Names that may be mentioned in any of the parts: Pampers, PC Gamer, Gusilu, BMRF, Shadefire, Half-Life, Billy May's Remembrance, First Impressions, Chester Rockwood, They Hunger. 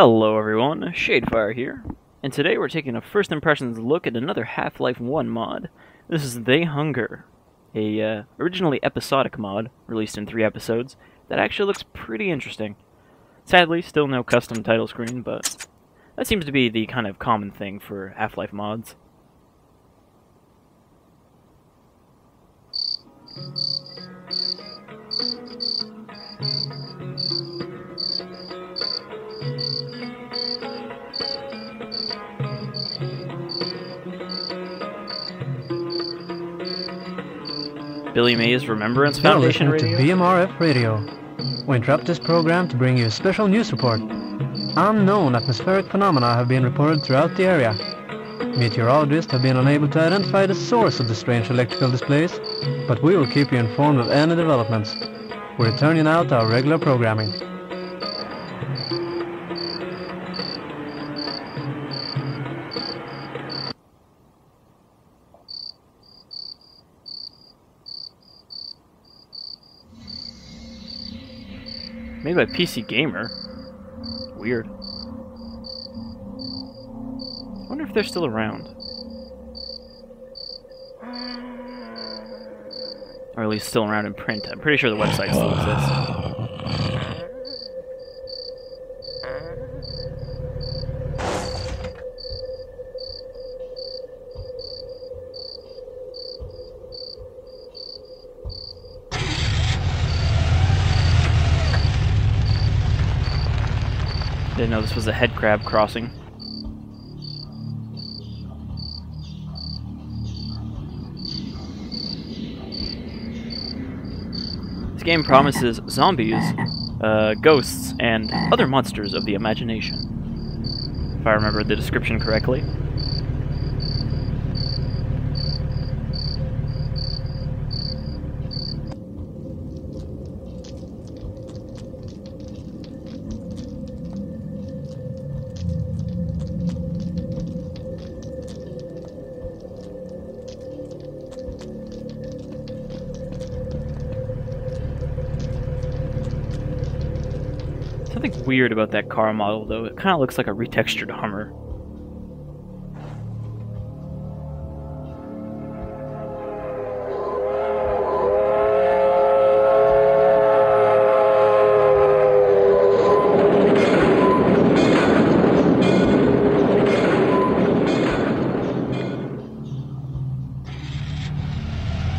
Hello everyone, Shadefire here, and today we're taking a first impressions look at another Half-Life 1 mod. This is They Hunger, a originally episodic mod, released in 3 episodes, that actually looks pretty interesting. Sadly, still no custom title screen, but that seems to be the kind of common thing for Half-Life mods. Billy May's Remembrance Foundation Radio. To BMRF Radio. We interrupt this program to bring you a special news report. Unknown atmospheric phenomena have been reported throughout the area. Meteorologists have been unable to identify the source of the strange electrical displays, but we will keep you informed of any developments. We're returning now to our regular programming. Made by PC Gamer. Weird. I wonder if they're still around. Or at least still around in print. I'm pretty sure the website still exists. Didn't know this was a head crab crossing. This game promises zombies, ghosts, and other monsters of the imagination, if I remember the description correctly. Something weird about that car model, though. It kind of looks like a retextured Hummer.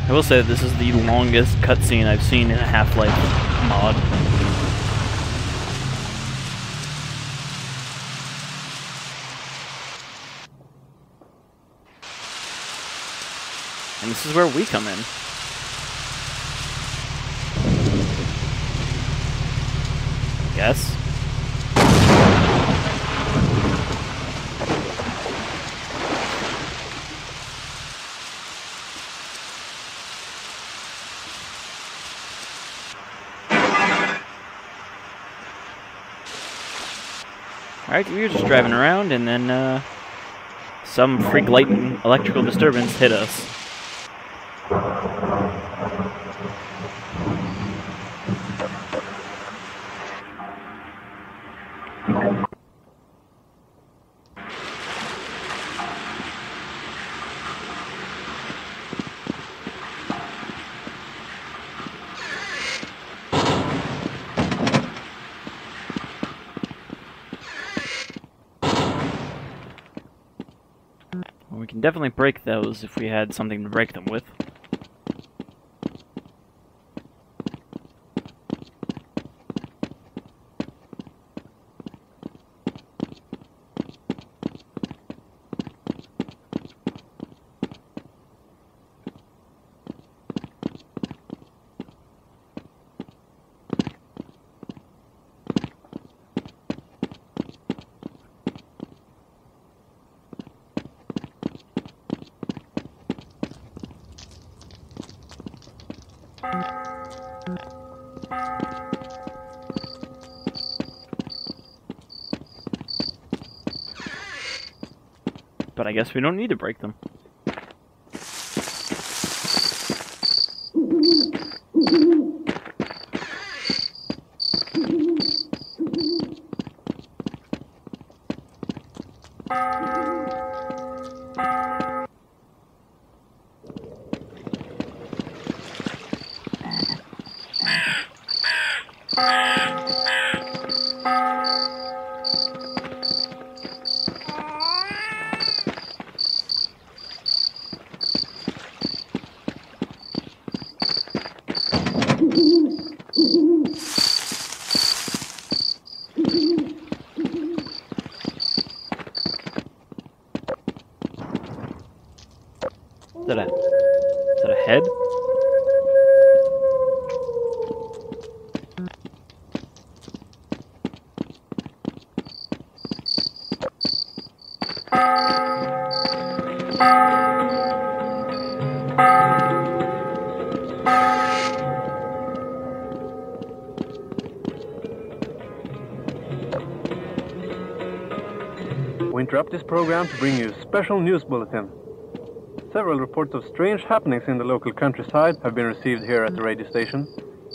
I will say that this is the longest cutscene I've seen in a Half-Life mod. And this is where we come in. I guess. Alright, we were just driving around and then some freak lightning electrical disturbance hit us. Well, we can definitely break those if we had something to break them with. But I guess we don't need to break them. Is that a head? We interrupt this program to bring you a special news bulletin. Several reports of strange happenings in the local countryside have been received here at the radio station.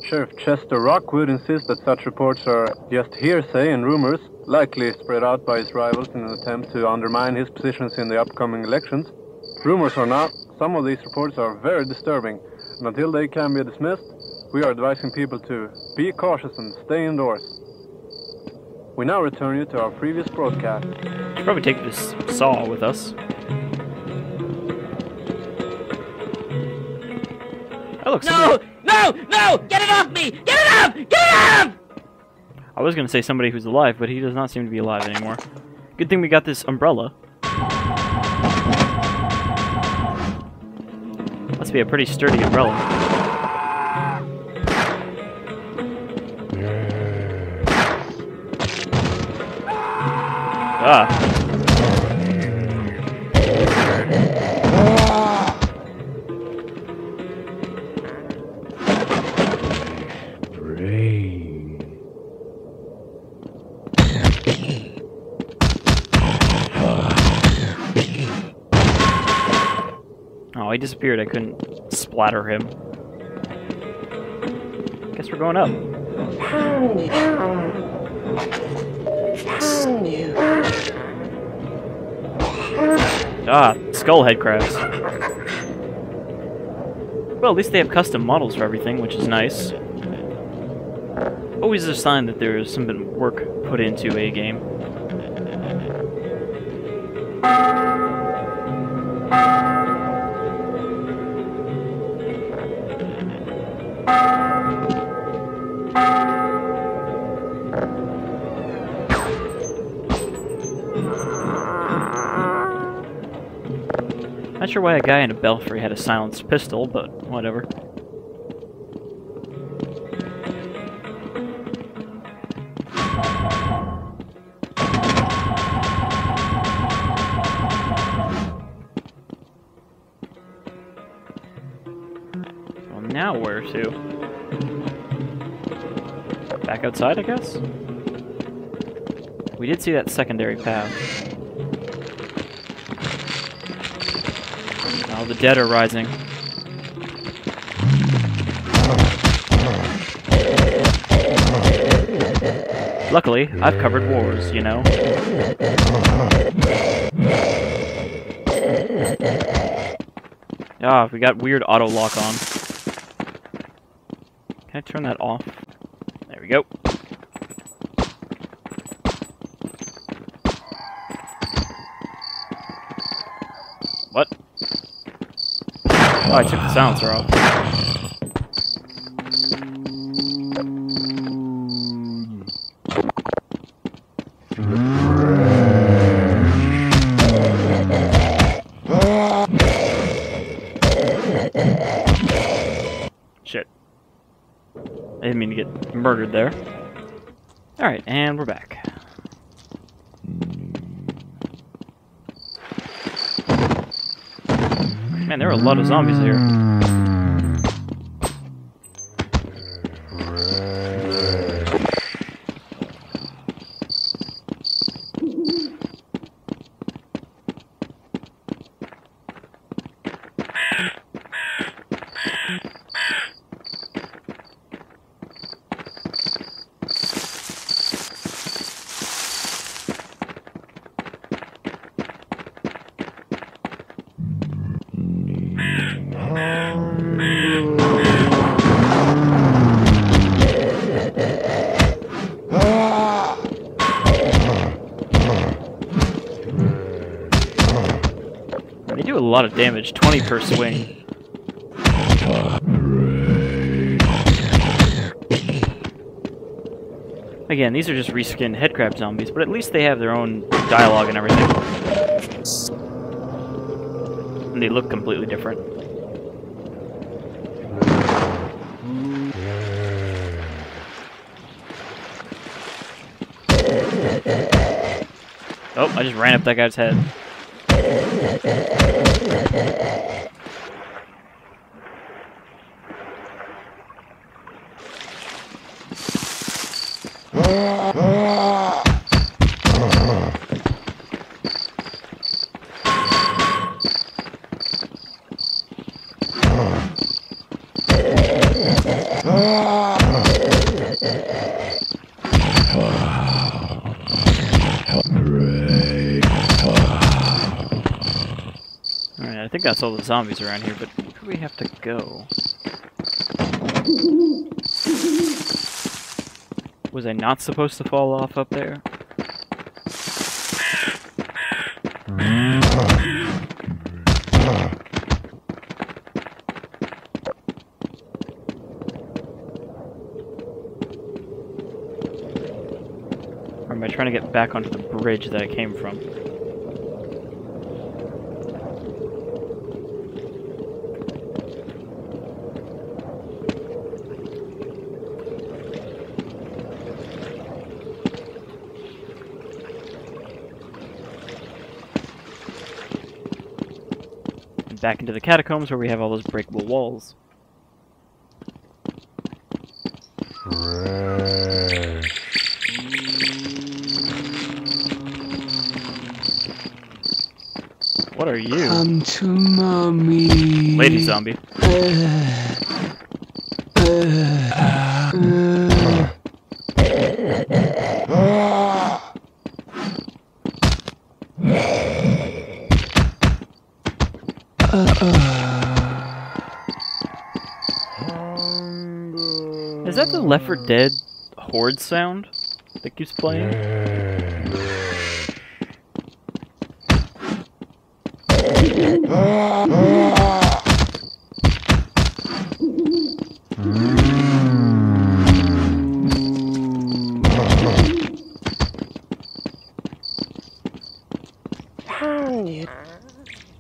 Sheriff Chester Rockwood insists that such reports are just hearsay and rumors, likely spread out by his rivals in an attempt to undermine his positions in the upcoming elections. Rumors or not, some of these reports are very disturbing, and until they can be dismissed, we are advising people to be cautious and stay indoors. We now return you to our previous broadcast. Should probably take this saw with us. No! No! No! Get it off me! Get it off! Get it off! I was gonna say somebody who's alive, but he does not seem to be alive anymore. Good thing we got this umbrella. Must be a pretty sturdy umbrella. Ah. He disappeared. I couldn't splatter him. Guess we're going up. Ah, skull head crabs. Well, at least they have custom models for everything, which is nice. Always a sign that there is some work put into a game. Not sure why a guy in a belfry had a silenced pistol, but whatever. Well, now where to? Back outside, I guess? We did see that secondary path. Oh, the dead are rising. Luckily, I've covered wars, you know. Ah, we got weird auto lock on. Can I turn that off? There we go. What? Oh, I took the silencer off. Shit. I didn't mean to get murdered there. Alright, and we're back. Man, there are a lot of zombies here. A lot of damage, 20 per swing. I Again, these are just reskinned headcrab zombies, but at least they have their own dialogue and everything. And they look completely different. Oh, I just ran up that guy's head. I think that's all the zombies around here, but where do we have to go? Was I not supposed to fall off up there? Or am I trying to get back onto the bridge that I came from? Back into the catacombs where we have all those breakable walls. What are you? Come to mommy. Lady zombie. Is that the Left 4 Dead horde sound that keeps playing?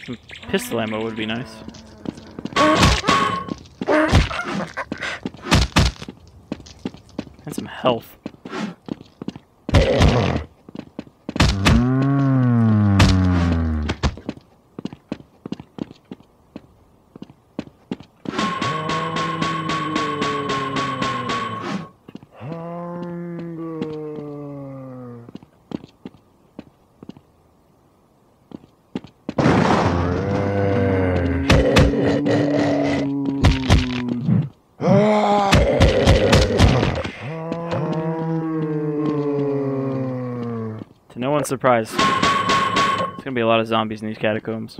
Some pistol ammo would be nice. And some health. No one's surprised. There's gonna be a lot of zombies in these catacombs.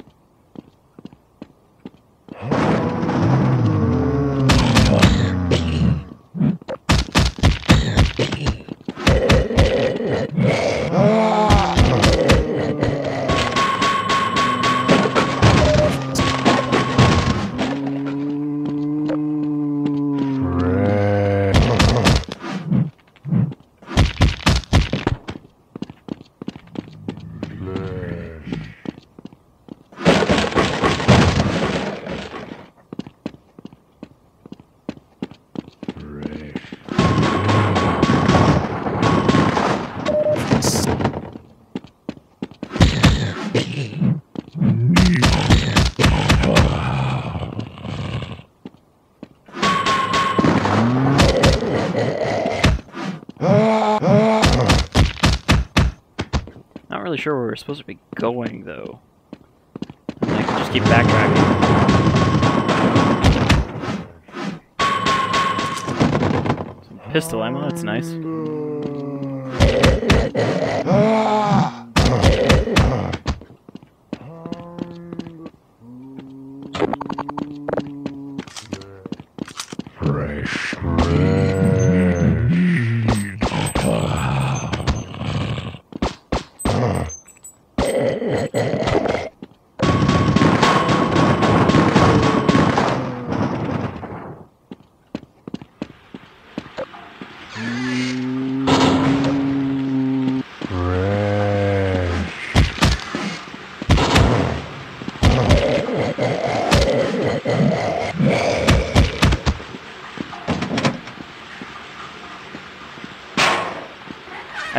Sure where we're supposed to be going, though. I mean, I can just keep backtracking. Some pistol ammo, that's nice.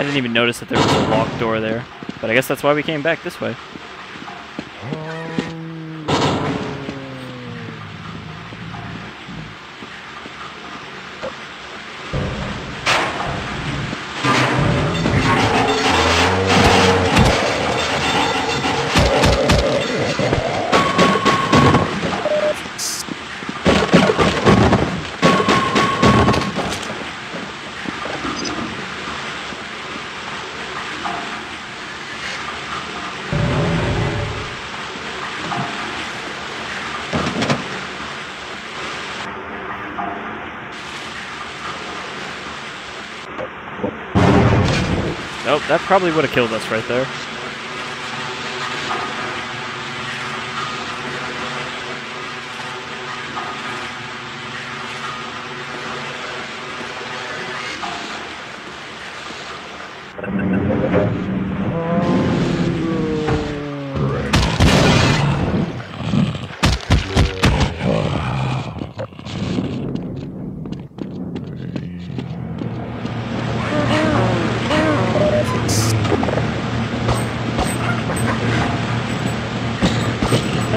didn't even notice that there was a locked door there. But I guess that's why we came back this way. Nope, that probably would have killed us right there.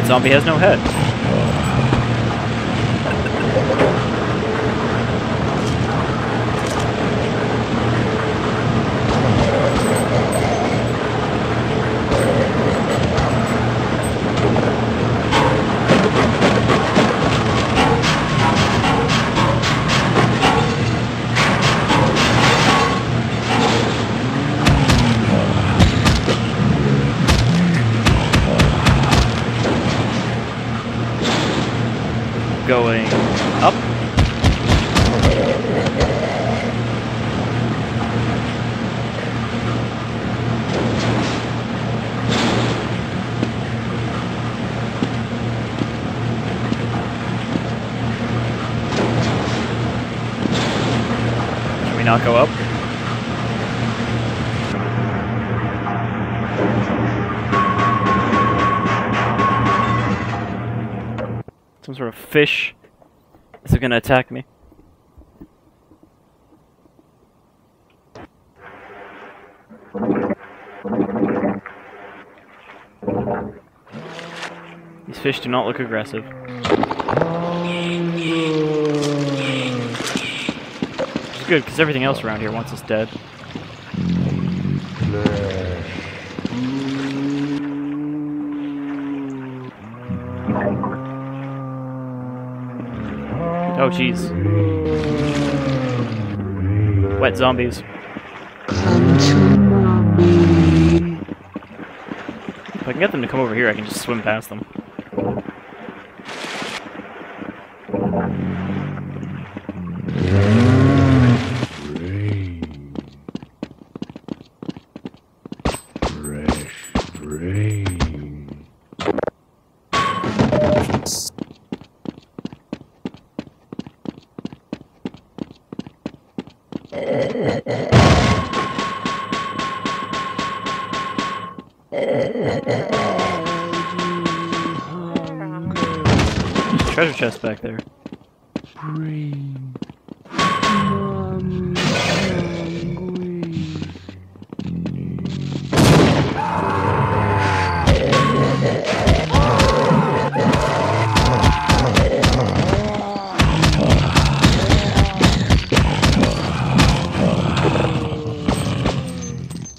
Zombie has no head. Going up. Can we not go up? Some sort of fish is going to attack me. These fish do not look aggressive. Which is good, because everything else around here wants us dead. Oh, jeez. Wet zombies. If I can get them to come over here, I can just swim past them. Treasure chest back there. Brain.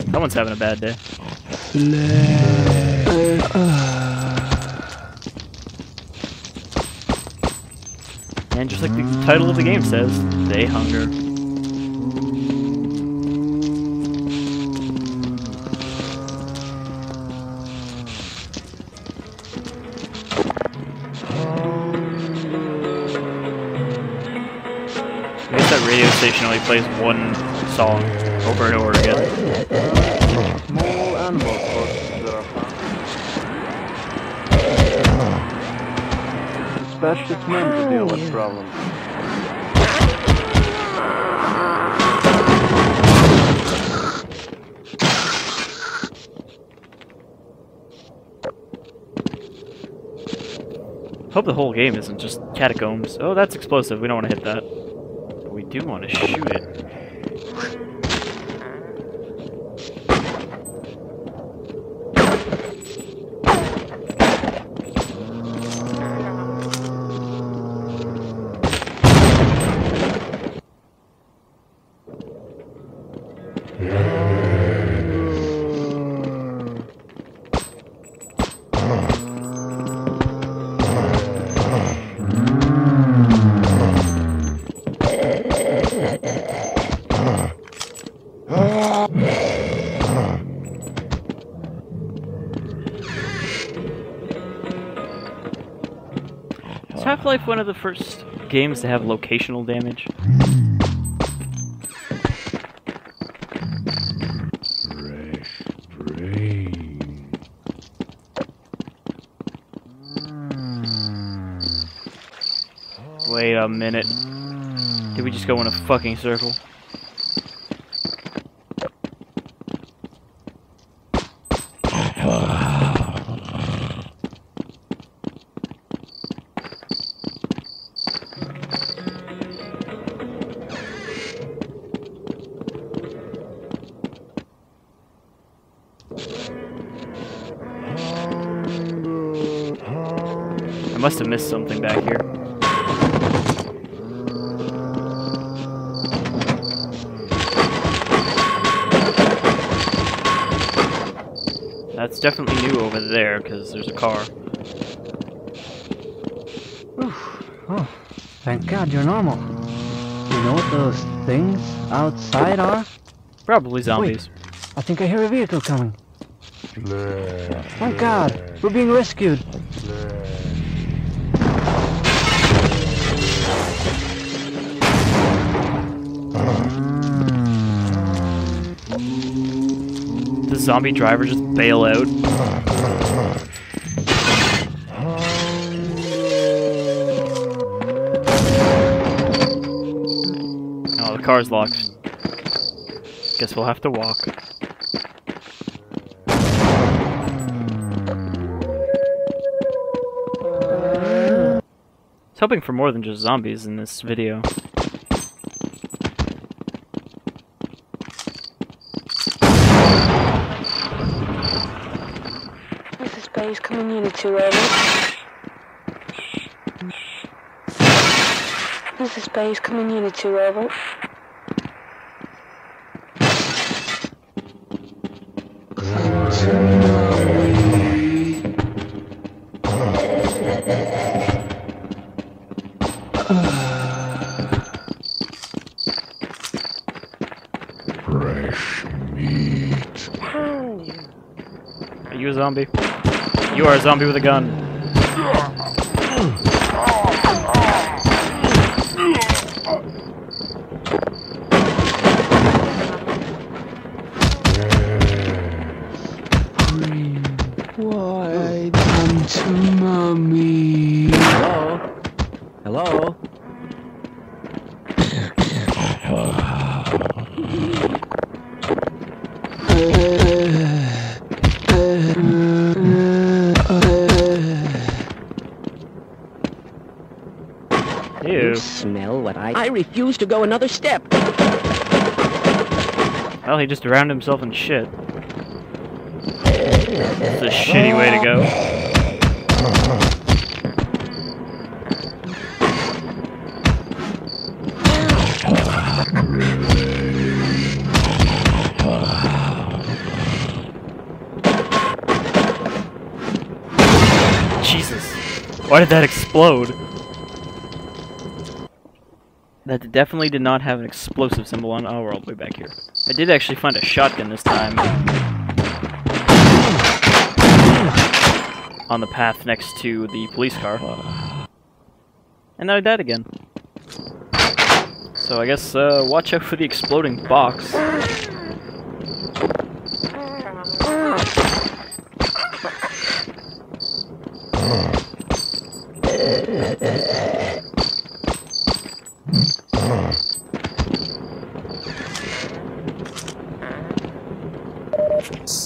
Someone's having a bad day. And just like the title of the game says, They Hunger. I guess that radio station only plays one song over and over again. Small animals. Dispatched its men to deal with problems. Hope the whole game isn't just catacombs. Oh, that's explosive. We don't want to hit that. But we do want to shoot it. Half-Life one of the first games to have locational damage? Wait a minute. Did we just go in a fucking circle? I must have missed something back here. That's definitely new over there, because there's a car. Oh, thank God you're normal. You know what those things outside are? Probably zombies. Wait, I think I hear a vehicle coming. Thank God, we're being rescued. Zombie driver just bail out. Oh, the car's locked. Guess we'll have to walk. I was hoping for more than just zombies in this video. He's coming in too early. Mrs. Bay is coming in too early. Fresh meat. Are you a zombie? You are a zombie with a gun. Why done to mommy? Hello? Smell what I refuse to go another step. Well, he just drowned himself in shit. That's a shitty way to go. Jesus. Why did that explode? That definitely did not have an explosive symbol on. Oh, we're all the way back here. I did actually find a shotgun this time. On the path next to the police car. And now I died again. So I guess, watch out for the exploding box.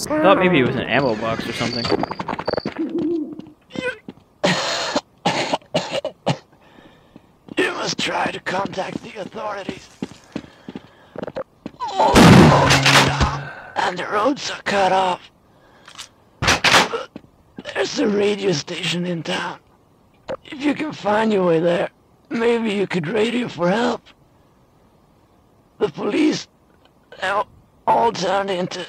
I thought maybe it was an ammo box or something. You must try to contact the authorities. All the roads are down, and the roads are cut off. There's a radio station in town. If you can find your way there, maybe you could radio for help. The police now all turned into...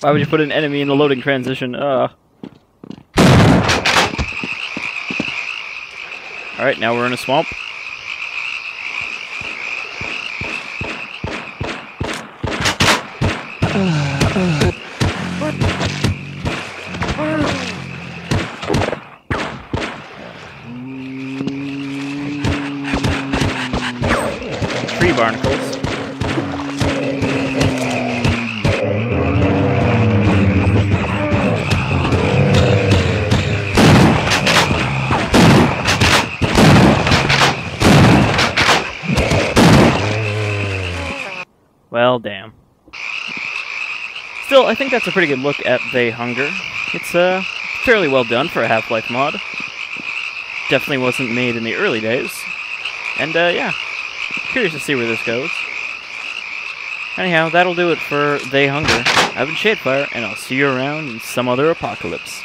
Why would you put an enemy in the loading transition? Alright, now we're in a swamp. barnacles. Well, damn. Still, I think that's a pretty good look at They Hunger. It's fairly well done for a Half-Life mod. Definitely wasn't made in the early days. And yeah, curious to see where this goes. Anyhow, that'll do it for They Hunger. I've been Shadefire, and I'll see you around in some other apocalypse.